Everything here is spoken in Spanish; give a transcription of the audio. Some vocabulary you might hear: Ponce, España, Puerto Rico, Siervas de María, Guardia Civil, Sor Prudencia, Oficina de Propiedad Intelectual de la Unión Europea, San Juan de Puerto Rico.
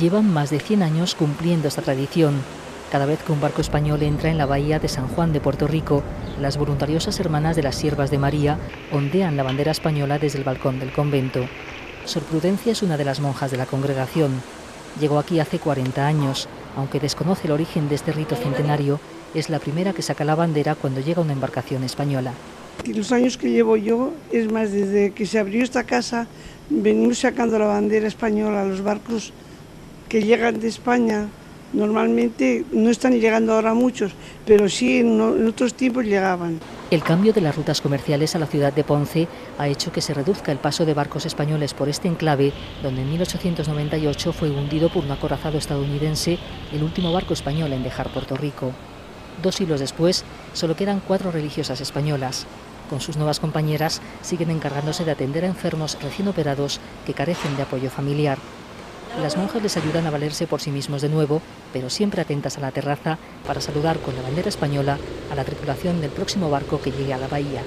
Llevan más de 100 años cumpliendo esta tradición. Cada vez que un barco español entra en la bahía de San Juan de Puerto Rico, las voluntariosas hermanas de las Siervas de María ondean la bandera española desde el balcón del convento. Sor Prudencia es una de las monjas de la congregación. Llegó aquí hace 40 años, aunque desconoce el origen de este rito centenario, es la primera que saca la bandera cuando llega una embarcación española. Los años que llevo yo, es más, desde que se abrió esta casa, venimos sacando la bandera española a los barcos que llegan de España. Normalmente no están llegando ahora muchos, pero sí en otros tiempos llegaban. El cambio de las rutas comerciales a la ciudad de Ponce ha hecho que se reduzca el paso de barcos españoles por este enclave, donde en 1898 fue hundido por un acorazado estadounidense el último barco español en dejar Puerto Rico. Dos siglos después, solo quedan 4 religiosas españolas. Con sus nuevas compañeras siguen encargándose de atender a enfermos recién operados que carecen de apoyo familiar. Las monjas les ayudan a valerse por sí mismos de nuevo, pero siempre atentas a la terraza para saludar con la bandera española a la tripulación del próximo barco que llegue a la bahía.